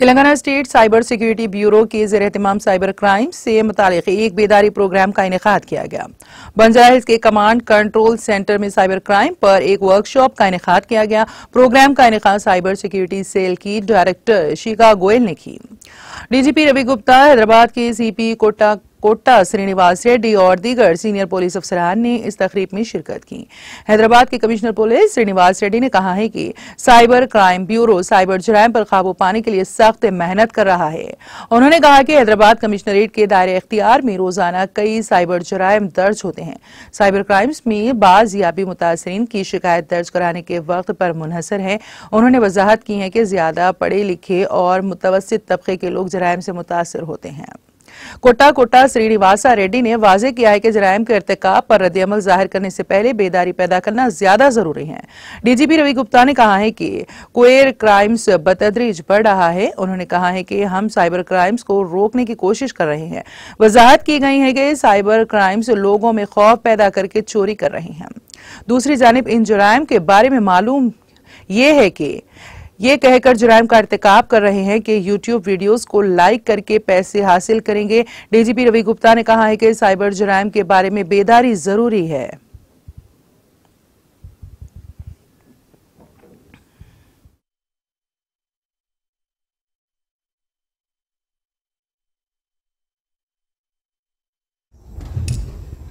Telangana state cyber security bureau के ज़ेरे एहतमाम cyber crime से मुतालिक एक बेदारी प्रोग्राम का इनेकाद किया गया। बंजारा हिल्स के कमांड कंट्रोल सेंटर में साइबर क्राइम पर एक वर्कशॉप का इनेकाद किया गया। प्रोग्राम का इनेकाद साइबर सिक्योरिटी सेल की डायरेक्टर शिखा गोयल ने की। डीजीपी रवि गुप्ता, हैदराबाद के सीपी कोटा श्रीनिवास रेड्डी और दीगर सीनियर पुलिस अफसरान ने इस तकरीब में शिरकत की। हैदराबाद के कमिश्नर पुलिस श्रीनिवास रेड्डी ने कहा है कि साइबर क्राइम ब्यूरो साइबर जुर्म पर काबू पाने के लिए सख्त मेहनत कर रहा है। उन्होंने कहा कि हैदराबाद कमिश्नरेट के दायरे इख्तियार में रोजाना कई साइबर जुर्म दर्ज होते हैं। साइबर क्राइम्स में बाज याबी मुतासरीन की शिकायत दर्ज कराने के वक्त पर मुनहसर है। उन्होंने वजाहत की है कि ज्यादा पढ़े लिखे और मुतवस्सित तबके के लोग जुर्म से मुतासर होते हैं। कोटा श्रीनिवासा रेड्डी ने वाजे किया है कि जरायम के इर्तिकाब पर रद्दअमल जाहिर करने से पहले बेदारी पैदा करना ज्यादा जरूरी है। डीजीपी रवि गुप्ता ने कहा है कि क्वेर क्राइम्स बतदरीज बढ़ रहा है। उन्होंने कहा है कि हम साइबर क्राइम्स को रोकने की कोशिश कर रहे हैं। वजाहत की गई है कि साइबर क्राइम्स लोगों में खौफ पैदा करके चोरी कर रहे हैं। दूसरी जानिब इन जरायम के बारे में मालूम यह है कि ये कहकर जुर्म का इर्तिकाब कर रहे हैं कि YouTube वीडियोस को लाइक करके पैसे हासिल करेंगे। डीजीपी रवि गुप्ता ने कहा है कि साइबर जुर्म के बारे में बेदारी जरूरी है।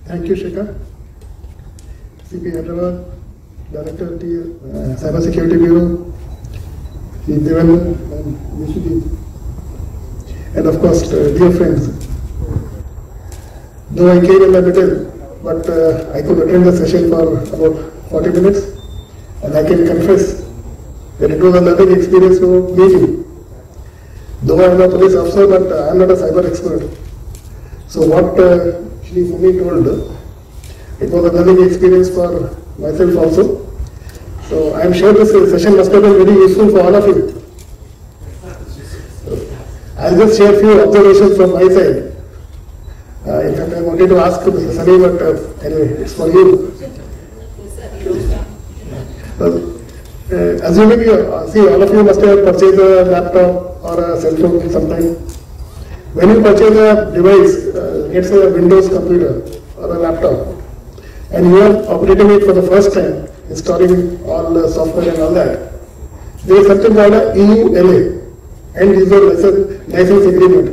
Thank you Shikha. CP Hyderabad, director cyber security bureau, and of course, dear friends. Though I came in the middle, but I could attend the session for about 40 minutes, and I can confess that it was a lovely experience for me. Though I am a police officer, but I am not a cyber expert. So what Shri Sumi told, it was a lovely experience for myself also. So I am sure this session must have been very useful for all of you. I will just share few observations from my side. In fact, I wanted to ask Mr. Sunny, but anyway, it's for you. Assuming you see, all of you must have purchased a laptop or a cell phone sometime. When you purchase a device, let's say a Windows computer or a laptop, and you are operating it for the first time, installing all the software and all that, there is something called a EUA, End User License Agreement.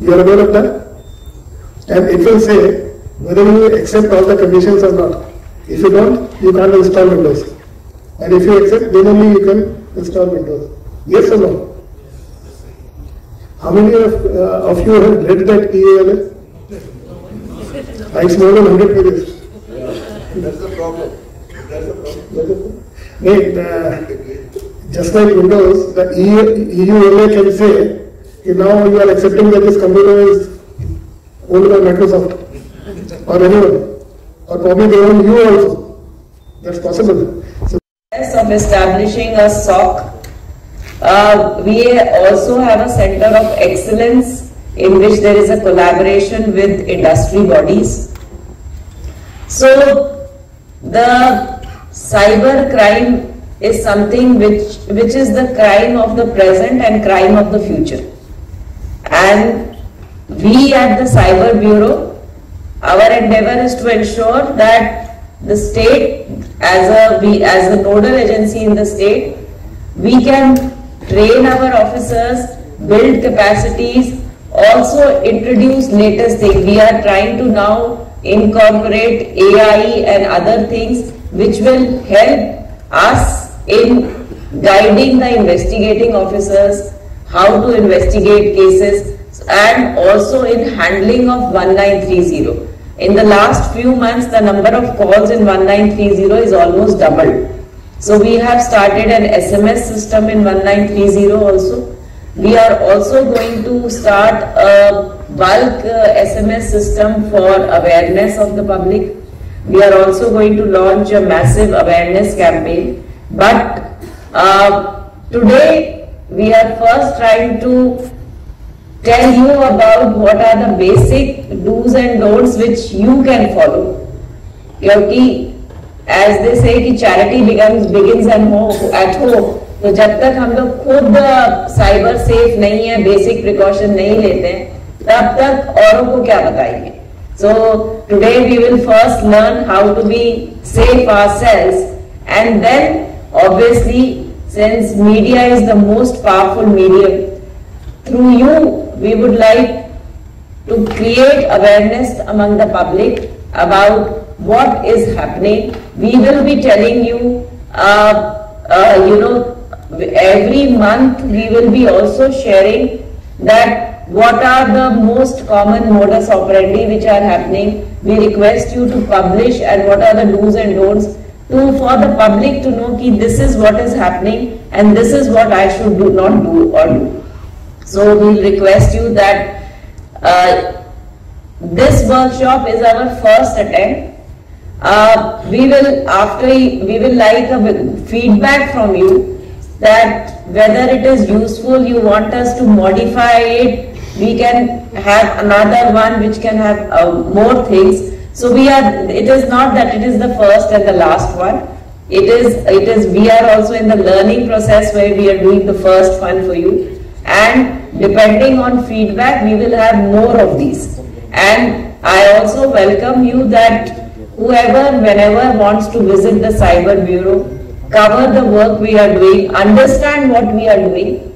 You are aware of that? And it will say whether you accept all the conditions or not. If you don't, you can't install Windows. And if you accept, then only you can install Windows. Yes or no? How many of you have read that EUA? It's more than 100 pages. That's the problem. Wait, just like Windows, the EULA can say that now you are accepting that this computer is owned by Microsoft or anyone, or probably they own you also. That's possible. So, of establishing a SOC, we also have a center of excellence in which there is a collaboration with industry bodies. So, the cyber crime is something which is the crime of the present and crime of the future, and we at the Cyber Bureau, our endeavor is to ensure that the state, as a nodal agency in the state, we can train our officers, build capacities, also introduce latest thing. We are trying to now incorporate AI and other things which will help us in guiding the investigating officers how to investigate cases and also in handling of 1930. In the last few months, the number of calls in 1930 is almost doubled. So we have started an SMS system in 1930 also. We are also going to start a bulk SMS system for awareness of the public. We are also going to launch a massive awareness campaign. But today we are first trying to tell you about what are the basic do's and don'ts which you can follow. Because as they say, charity begins at home. तो जब तक हम लोग खुद cyber safe नहीं है, basic precaution नहीं लेते हैं, तब तक औरों को क्या बताएंगे. So today we will first learn how to be safe ourselves and then obviously since media is the most powerful medium, through you we would like to create awareness among the public about what is happening. We will be telling you every month we will be also sharing that what are the most common modus operandi which are happening. We request you to publish and what are the do's and don'ts for the public to know ki this is what is happening and this is what I should do, not do or do. So we request you that this workshop is our first attempt. We will like a feedback from you that whether it is useful, you want us to modify it, we can have another one which can have more things. So we are, it is not that it is the first and the last one. It is we are also in the learning process where we are doing the first one for you, and depending on feedback we will have more of these. And I also welcome you that whoever, whenever wants to visit the Cyber Bureau, cover the work we are doing, understand what we are doing,